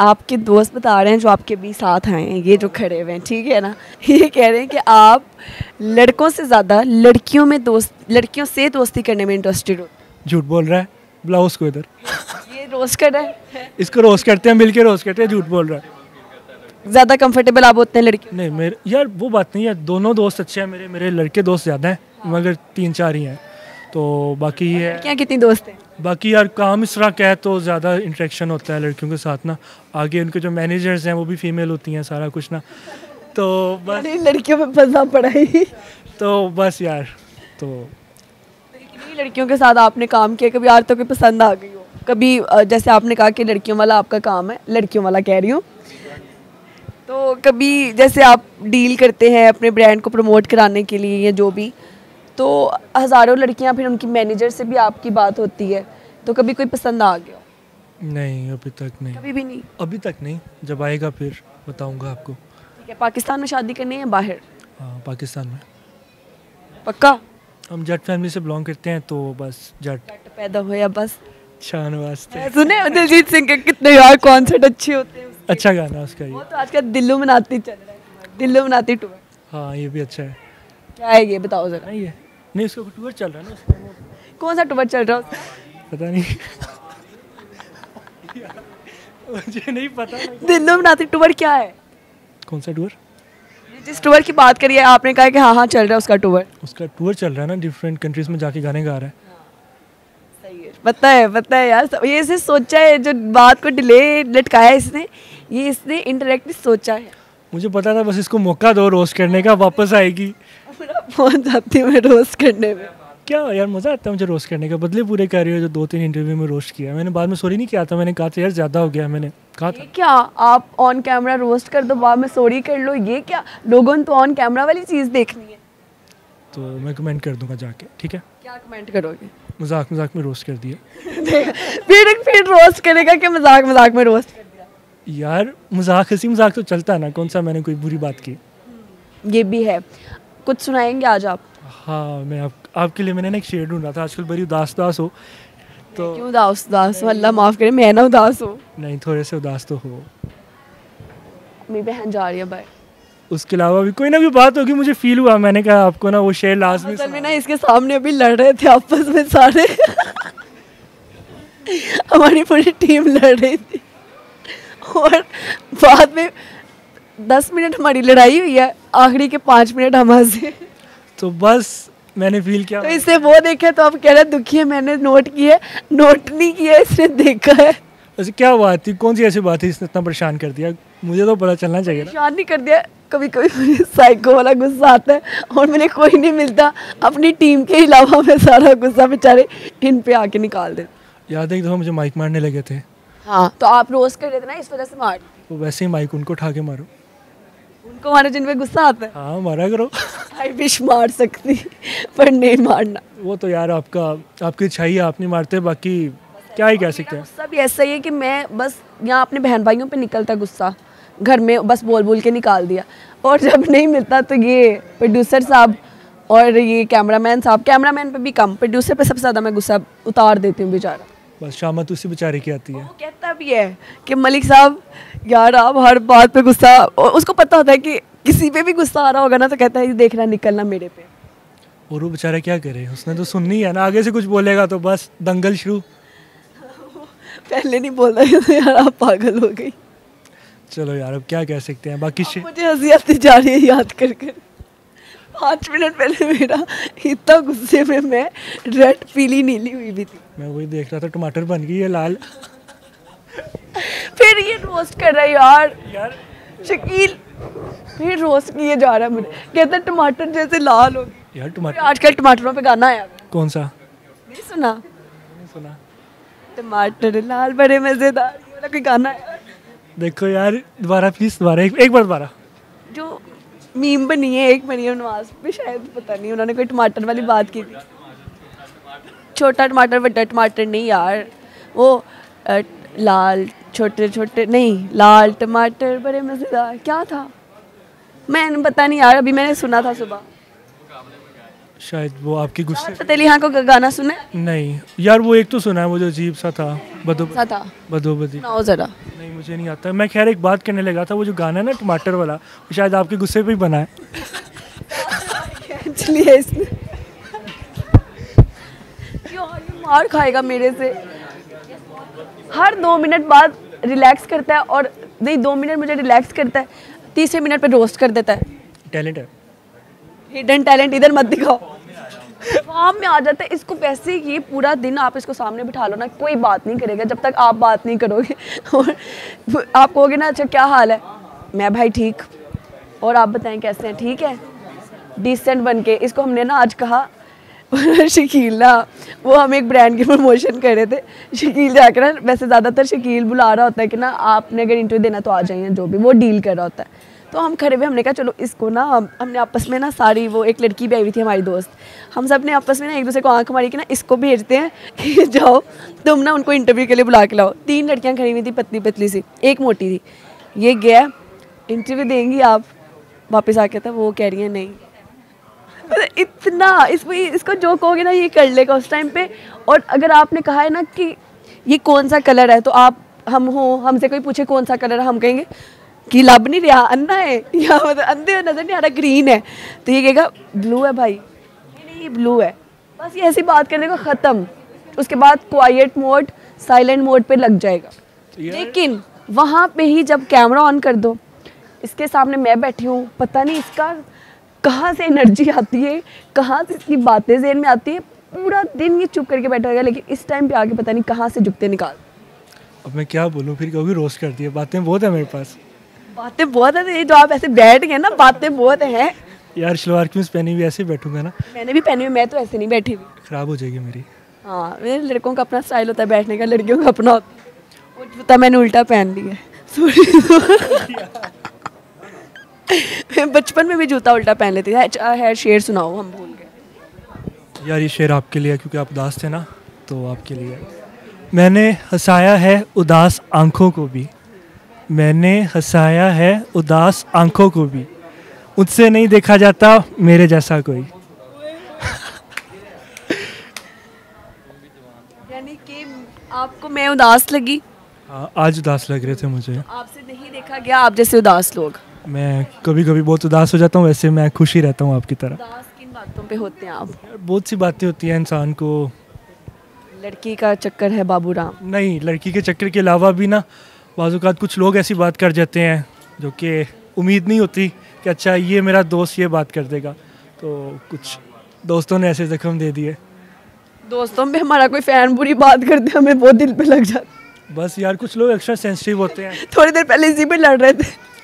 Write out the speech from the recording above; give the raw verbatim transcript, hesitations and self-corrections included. आपके दोस्त बता रहे हैं जो आपके भी साथ आए हैं, ये जो खड़े हुए हैं, ठीक है ना, ये कह रहे हैं कि आप लड़कों से ज़्यादा लड़कियों में दोस्त लड़कियों से दोस्ती करने में इंटरेस्टेड हो। झूठ बोल रहा है, बुलाओ उसको इधर, ये रोस्ट कर रहा है, इसको रोस्ट करते हैं, मिलके रोस्ट करते हैं, झूठ बोल रहा है। ज़्यादा कंफर्टेबल आप होते हैं लड़के? नहीं मेरे यार वो बात नहीं है, दोनों दोस्त अच्छे हैं मेरे, मेरे लड़के दोस्त ज़्यादा हैं, हाँ। मगर तीन चार ही हैं, तो बाकी ये क्या कितनी दोस्त हैं? बाकी यार काम इस तरह का है तो ज़्यादा इंटरेक्शन होता है लड़कियों के साथ ना, आगे उनके जो मैनेजर्स हैं वो भी फीमेल होती हैं, सारा कुछ ना, तो बस लड़कियों में फंसा पड़ा ही, तो बस यार। तो लड़कियों के साथ आपने काम किया, कभी यार तो कोई पसंद आ गई हो? कभी जैसे आपने कहा कि लड़कियों वाला आपका काम है, लड़कियों वाला कह रही हूँ, तो कभी जैसे आप डील करते हैं अपने ब्रांड को प्रमोट कराने के लिए या जो भी, तो हज़ारों लड़कियां, फिर उनकी मैनेजर से भी आपकी बात होती है, तो कभी कोई पसंद आ गया? नहीं अभी तक नहीं, कभी भी नहीं, अभी तक नहीं, जब आएगा फिर बताऊंगा आपको। ठीक है, पाकिस्तान में शादी करनी है या बाहर? हाँ पाकिस्तान में, पक्का? हम जट फैमिली से बिलोंग करते हैं, तो बस जट पैदा हुए या बस शान वास्ते। सुने दिलजीत सिंह के कितने यार कॉन्सर्ट अच्छे होते हैं, अच्छा गाना उसका ये। वो तो आज का दिल्लू मनाती चल रहा है, दिल्लू मनाती टूर। हाँ ये भी अच्छा है, क्या है ये बताओ जरा। नहीं ये नहीं, उसका टूर चल रहा है ना, कौन सा टूर चल रहा है उसका? पता नहीं मुझे नहीं पता। दिल्लू मनाती टूर क्या है? कौन सा टूर? जिस टूर की बात करिए आपने कहा कि हाँ हाँ चल रहा है उसका टूर। उसका टूर चल रहा है ना, डिफरेंट कंट्रीज में जाके गाने गा रहा है। पता है पता है यार, ये इसने सोचा है, जो बात को डिले लटकाया इसने, ये इसने इंटरेक्टिव सोचा है। मुझे पता था, बस इसको मौका दो रोस्ट करने का, वापस आएगी। पहुंच जाती हूँ मैं रोस्ट करने में, क्या यार मज़ा आता है मुझे रोस्ट करने का। बदले पूरे कर रही हो, जो दो तीन इंटरव्यू में रोस्ट किया मैंने, बाद में सॉरी नहीं किया था, मैंने कहा था यार ज़्यादा हो गया, मैंने कहा था। क्या आप ऑन कैमरा रोस्ट कर दो, बाद में सॉरी कर लो, ये क्या? लोगों ने तो ऑन कैमरा वाली चीज़ देखनी है। तो मैं कमेंट कर दूंगा जाके, ठीक है? क्या कमेंट करोगे? मजाक मजाक में रोस्ट कर दिया फिर फिर रोस्ट करेगा कि मजाक मजाक में रोस्ट कर दिया? यार मजाक हंसी मजाक तो चलता है ना, कौन सा मैंने कोई बुरी बात की। ये भी है, कुछ सुनाएंगे आज आप? हाँ मैं आप, आपके लिए मैंने ना एक शेर ढूंढा था, आजकल बड़ी उदास उदास हो, तो क्यों उदास उदास हो? अल्लाह माफ़ करे, मैं ना उदास हो। नहीं थोड़े से उदास तो हो। मेरी बहन जा रही है भाई, उसके अलावा भी कोई ना कोई बात होगी, मुझे फील हुआ, मैंने कहा आपको ना वो शेर लाजमी सुना। असल में ना इसके सामने अभी लड़ रहे थे आपस में सारे हमारी पूरी टीम लड़ रही थी, और बाद में दस मिनट हमारी लड़ाई हुई है, आखिरी के पाँच मिनट हम हंसे, तो बस मैंने फील किया। तो इससे वो देखा तो आप कह रहे दुखी है, मैंने नोट किया, नोट नहीं किया, इसने देखा है। ऐसे क्या बात थी, कौन सी ऐसी बात थी इसने इतना परेशान कर दिया? मुझे तो पता चलना चाहिए। परेशान नहीं कर दिया, कभी कभी मुझे साइको वाला गुस्सा आता है, और मैंने कोई नहीं मिलता, अपनी टीम के अलावा मैं सारा गुस्सा बेचारे इन पे आके निकाल देता। याद है एक दफ़ा मुझे माइक मारने लगे थे। हाँ तो आप रोस्ट कर रहे थे ना, इस वजह से मार। वो वैसे ही माइक उनको उठा के मारो, उनको मारो जिन पे गुस्सा आता है। हाँ मारा करो, आई विश मार सकती पर नहीं मारना। वो तो यार आपका आपकी इच्छा ही है, आप नहीं मारते, बाकी क्या ही कह सकते हैं। गुस्सा भी ऐसा ही है कि मैं बस यहाँ अपने बहन भाइयों पे निकलता गुस्सा, घर में बस बोल बोल के निकाल दिया, और जब नहीं मिलता तो ये प्रोड्यूसर साहब और ये कैमरामैन साहब, कैमरामैन पे भी कम, प्रोड्यूसर पे सबसे ज़्यादा मैं गुस्सा उतार देती हूँ बेचारा। बस शामत उसी बेचारे की आती है। वो कहता भी है कि मलिक साहब यार आप हर बात पे गुस्सा, उसको पता होता है कि किसी पे भी गुस्सा आ रहा होगा ना, तो कहता है देखना निकलना मेरे पे, और वो बेचारा क्या करे, उसने तो सुननी है ना, आगे से कुछ बोलेगा तो बस दंगल शुरू। पहले नहीं बोल रहा यार आप पागल हो गई। चलो यार अब क्या कह सकते हैं, बाकी मुझे हंसी आती जा रही है याद कर कर। पाँच मिनट पहले मेरा इतना गुस्से में मैं रेड पीली नीली हुई भी थी, मैं वही देख रहा था, टमाटर बन गई है लाल फिर ये रोस्ट कर रहा है यार, यार शकील फिर रोस्ट किए जा रहा है मुझे, कहता है टमाटर जैसे लाल हो गई यार टमाटर। आजकल टमाटरों पे गाना आया, कौन सा नहीं सुना? नहीं सुना। टमाटर लाल बड़े मज़ेदार, ये वाला कोई गाना है। देखो यार दोबारा प्लीज़, दोबारा एक, एक बार दोबारा जो मीम बनी है, एक बनी है नवाज पे शायद, पता नहीं उन्होंने कोई टमाटर वाली बात की थी, छोटा टमाटर बड़ा टमाटर नहीं यार, वो लाल छोटे छोटे नहीं, लाल टमाटर बड़े मज़ेदार क्या था, मैंने पता नहीं यार, अभी मैंने सुना था सुबह। शायद वो आपकी गुस्से फतेह अली खान को गाना सुना है? नहीं यार, वो एक तो सुना है वो जो अजीब सा था, बदोबदी। नहीं मुझे नहीं आता। मैं खैर एक बात करने लगा था, वो जो गाना है ना टमाटर वाला, वो शायद आपके गुस्से पे ही बना है। चलिए इसमें मार खाएगा मेरे से। हर दो मिनट बाद रिलैक्स करता है और नहीं, दो मिनट मुझे रिलैक्स करता है, तीसरे मिनट पे रोस्ट कर देता है। टैलेंट है, हिडन टैलेंट, इधर मत दिखाओ, फॉर्म में आ जाता है। इसको पैसे ये पूरा दिन आप इसको सामने बिठा लो ना, कोई बात नहीं करेगा जब तक आप बात नहीं करोगे। और आप कहोगे ना अच्छा क्या हाल है, मैं भाई ठीक, और आप बताएं कैसे हैं, ठीक है, डिसेंट बन के। इसको हमने ना आज कहा शकीला, वो हम एक ब्रांड की प्रमोशन कर रहे थे, शकील जाकर ना, वैसे ज़्यादातर शकील बुला रहा होता है कि ना आपने अगर इंटरव्यू देना तो आ जाइए, जो भी वो डील कर रहा होता है। तो हम खड़े हुए, हमने कहा चलो इसको ना, हमने आपस में ना सारी, वो एक लड़की भी आई हुई थी हमारी दोस्त, हम सब ने आपस में ना एक दूसरे को आंख मारी कि ना इसको भेजते हैं कि जाओ तुम ना उनको इंटरव्यू के लिए बुला के लाओ। तीन लड़कियां खड़ी हुई थी, पतली पतली सी, एक मोटी थी। ये गया, इंटरव्यू देंगी आप, वापस आके था वो कह रही है नहीं, इतना इसमें इसको जो कहोगे ना ये कर लेगा उस टाइम पर। और अगर आपने कहा है ना कि ये कौन सा कलर है, तो आप, हम हो, हमसे कोई पूछे कौन सा कलर है, हम कहेंगे कि लब नहीं रहा, अन्ना है या मतलब अंधे नजर नहीं आ रहा, ग्रीन है, तो ये कहेगा ब्लू है भाई, नहीं ये ब्लू है। बस ये ऐसी बात करने को ख़त्म। उसके बाद क्वाइट मोड, साइलेंट मोड पे लग जाएगा। लेकिन वहाँ पे ही जब कैमरा ऑन कर दो, इसके सामने मैं बैठी हूँ, पता नहीं इसका कहाँ से एनर्जी आती है, कहाँ से इसकी बातें जहन में आती है, पूरा दिन ये चुप करके बैठा होगा, लेकिन इस टाइम पर आके पता नहीं कहाँ से जुगते निकाल। अब मैं क्या बोलूँ, फिर कभी रोस्ट करती है, बातें बहुत है मेरे पास, बातें बहुत है। तो आप ऐसे बैठ गए ना, बातें बहुत हैं यार। शलवार कमीज पहनी हुई ऐसे बैठूंगा ना, मैंने भी पहनी हुई, मैं तो ऐसे नहीं बैठी, खराब हो जाएगी मेरी। हाँ, मेरे लड़कों का अपना स्टाइल होता है बैठने का, लड़कियों का अपना होता है। जूता मैंने उल्टा पहन लिया, बचपन में भी जूता उल्टा पहन लेती थी। अच्छा है, शेर सुनाओ, हम भूल गए यार। ये शेर आपके लिए, क्योंकि आप उदास थे ना, तो आपके लिए। मैंने हंसाया है उदास आँखों को भी, मैंने हंसाया है उदास आंखों को भी, उनसे नहीं देखा जाता मेरे जैसा कोई। यानी कि आपको मैं उदास लगी? आ, आज उदास लग रहे थे मुझे, आपसे नहीं देखा गया आप जैसे उदास लोग। मैं कभी कभी बहुत उदास हो जाता हूँ, वैसे मैं खुश ही रहता हूँ आपकी तरह। उदास किन बातों पे होते हैं आप? बहुत सी बातें होती हैं इंसान को। लड़की का चक्कर है बाबू राम? नहीं, लड़की के चक्कर के अलावा भी ना बाज़ूकात कुछ लोग ऐसी बात कर जाते हैं जो कि उम्मीद नहीं होती कि अच्छा ये मेरा दोस्त ये बात कर देगा, तो कुछ दोस्तों ने ऐसे ज़ख्म दे दिए। दोस्तों में हमारा कोई फ़ैन बुरी बात करते हैं, हमें बहुत दिल पे लग जाता। बस यार कुछ लोग एक्स्ट्रा सेंसिटिव होते हैं। थोड़ी देर पहले इसी पे लड़ रहे थे।